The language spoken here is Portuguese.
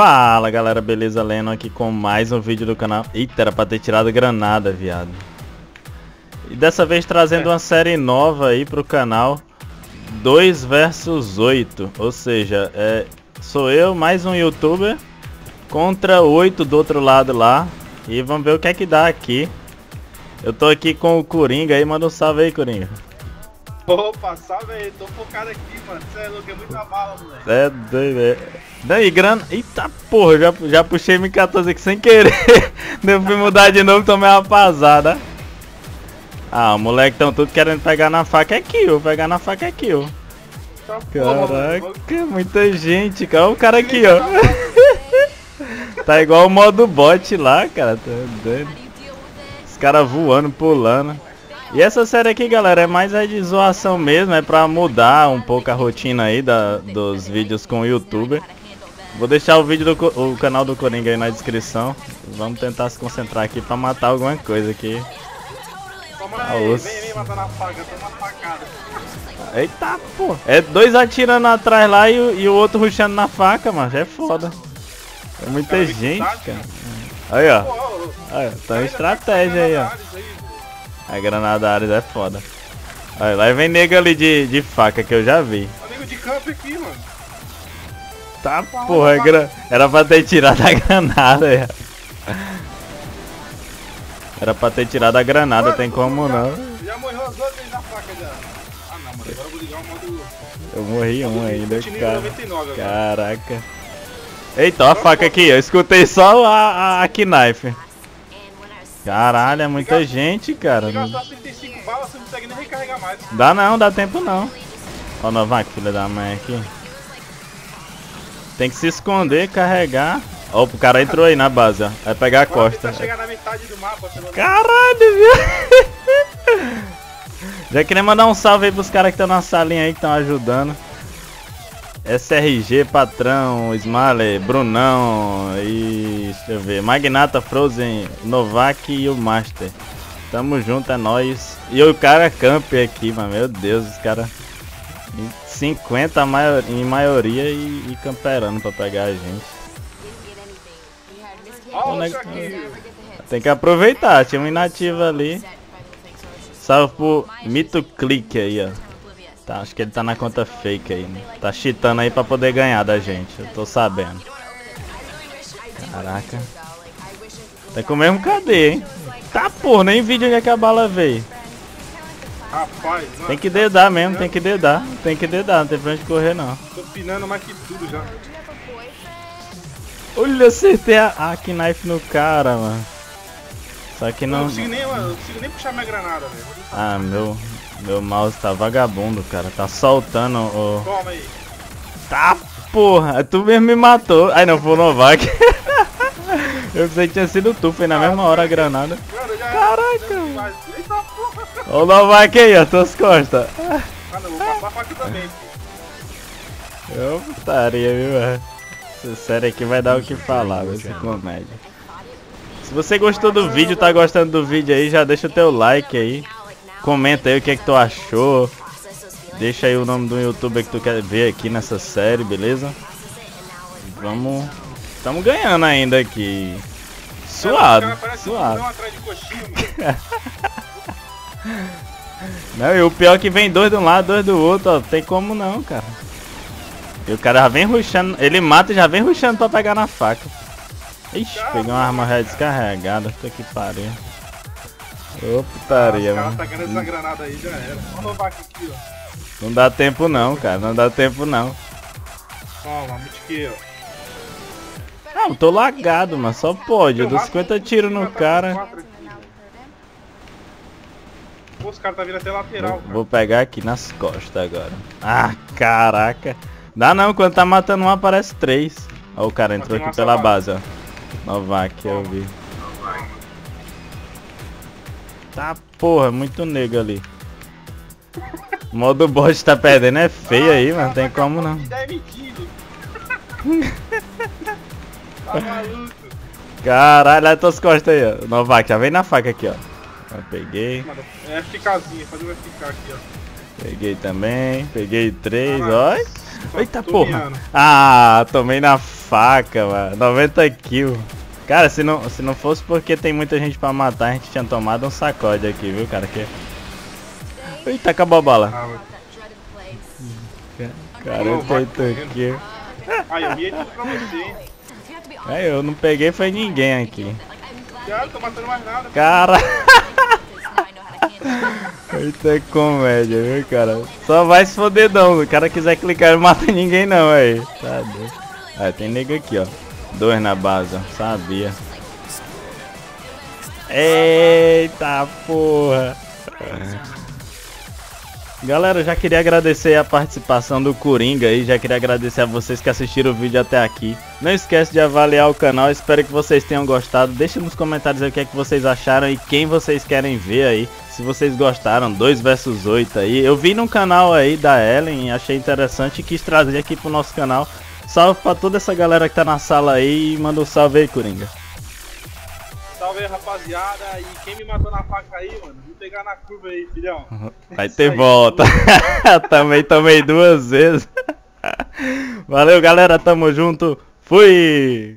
Fala galera, beleza? Lennon aqui com mais um vídeo do canal. Eita, era pra ter tirado granada, viado. E dessa vez trazendo uma série nova aí pro canal, 2 vs 8. Ou seja, sou eu, mais um youtuber, contra 8 do outro lado lá. E vamos ver o que é que dá aqui. Eu tô aqui com o Coringa aí, manda um salve aí, Coringa. Opa, salve aí, tô focado aqui, mano. Cê é louco, é muita bala, moleque. É doido, é. Daí, grana. Eita porra, já puxei m14 aqui sem querer. Devo me mudar de novo, tomei uma pasada. Ah, o moleque tão tudo querendo pegar na faca, é kill, pegar na faca é kill. Tá, caraca, porra, muita gente, cara. Olha o cara aqui, ó. Tá igual o modo bot lá, cara. Tá doido. Os caras voando, pulando. E essa série aqui, galera, é mais a de zoação mesmo, é pra mudar um pouco a rotina aí dos vídeos com o youtuber. Vou deixar o vídeo do canal do Coringa aí na descrição. Vamos tentar se concentrar aqui pra matar alguma coisa aqui. Aí, vem matar na faca, tô na facada. Eita, pô. É dois atirando atrás lá e o outro rushando na faca, mano. É foda. É muita gente, cara. Aí, ó. Aí, tá uma estratégia aí, ó. A granada Ares é foda. Olha, lá vem nego ali de faca que eu já vi. Amigo de campo aqui, mano. Tá porra, era pra ter tirado a granada. Era pra ter tirado a granada, mano, tem como não. Já morreu as duas vezes na faca já. Ah não, mano, agora eu vou ligar o modo... Eu morri um ainda, cara. 99, caraca. Eita, ó a faca aqui, eu escutei só a knife. Caralho, é muita gente, cara. Gastar 35 balas, você não consegue nem recarregar mais. Dá não, dá tempo não. Ó o Novak, filho da mãe aqui. Tem que se esconder, carregar. Ó, o cara entrou aí na base, ó. Vai pegar a costa. Chegar na metade do mapa, caralho, viu? Já queria mandar um salve aí pros caras que estão na salinha aí, que estão ajudando. SRG, Patrão, Smile, Brunão e deixa eu ver, Magnata, Frozen, Novak e o Master. Tamo junto, é nóis. E o cara camp aqui, mano, meu Deus, os caras 50 em maioria e camperando pra pegar a gente. Tem que aproveitar, tinha uma inativa ali. Salve pro Mito Clique aí, ó. Tá, acho que ele tá na conta fake aí, né? Tá cheatando aí pra poder ganhar da gente, eu tô sabendo. Caraca. Tá com o mesmo cadê, hein? Tá porra, nem vídeo onde é que a bala veio. Tem que dedar mesmo, tem que dedar. Tem que dedar, não tem pra onde correr não. Tô pinando mais que tudo já. Olha, acertei a knife no cara, mano. Só que não... Eu não consigo nem puxar minha granada, velho. Ah, meu mouse tá vagabundo, cara. Tá soltando o... Toma aí. Tá porra, tu mesmo me matou. Ai não, foi o Novak. Eu pensei que tinha sido tu, foi na mesma hora a granada. Caraca. Olha o Novak aí, ó, tuas costas. Ah não, vou passar a faca também. Eu putaria, viu? Essa série aqui vai dar o que falar, vai ser comédia. Se você gostou do vídeo, tá gostando do vídeo aí, já deixa o teu like aí. Comenta aí o que é que tu achou. Deixa aí o nome do youtuber que tu quer ver aqui nessa série, beleza? Vamos... Tamo ganhando ainda aqui. Suado, suado. Não, e o pior é que vem dois de um lado, dois do outro, ó. Tem como não, cara. E o cara já vem rushando. Ele mata e já vem rushando pra pegar na faca. Ixi, peguei uma arma já descarregada. Puta que pariu. Ô putaria, mano. Tá querendo essa granada aí, já era. Olha o Novak aqui, ó. Não dá tempo não, cara. Não dá tempo não. Toma, mitiqueiro. Não, tô lagado, mano. Só pode. Eu dou 50 tiros no cara. Pô, os caras tá vindo até lateral, cara. Vou pegar aqui nas costas agora. Ah, caraca. Dá não, quando tá matando um aparece 3. Ó, o cara entrou aqui pela base, ó. Novak, eu vi. Tá porra, muito nego ali. O modo bot tá perdendo, é feio aí, mano. Não tem como não. Tá maluco. Caralho, olha as tuas costas aí, ó. Novak, já vem na faca aqui, ó. Já peguei. É FKzinha, fazer um FK aqui, ó. Peguei também, peguei 3, ó. Eita porra! Ah, tomei na faca, mano. 90 kills. Cara, se não fosse porque tem muita gente pra matar, a gente tinha tomado um sacode aqui, viu, cara? Que... Eita, acabou a bala. Cara, 88 kills. Ah, eu ia pra você. É, eu não peguei foi ninguém aqui. Cara, não tô matando mais nada. Cara! Eita, é comédia, viu, cara? Só vai se foder não. O cara quiser clicar, não mata ninguém não, aí. Tá doido. Ah, tem nego aqui, ó. 2 na base, ó. Sabia. Eita, porra. Galera, eu já queria agradecer a participação do Coringa aí, já queria agradecer a vocês que assistiram o vídeo até aqui. Não esquece de avaliar o canal, espero que vocês tenham gostado. Deixe nos comentários aí o que é que vocês acharam e quem vocês querem ver aí. Se vocês gostaram, 2 vs 8 aí. Eu vi num canal aí da Ellen, achei interessante e quis trazer aqui pro nosso canal. Salve pra toda essa galera que tá na sala aí e manda um salve aí, Coringa. Salve aí, rapaziada, e quem me matou na faca aí, mano, vou pegar na curva aí, filhão. Vai ter volta. Também tomei 2 vezes. Valeu, galera, tamo junto. Fui!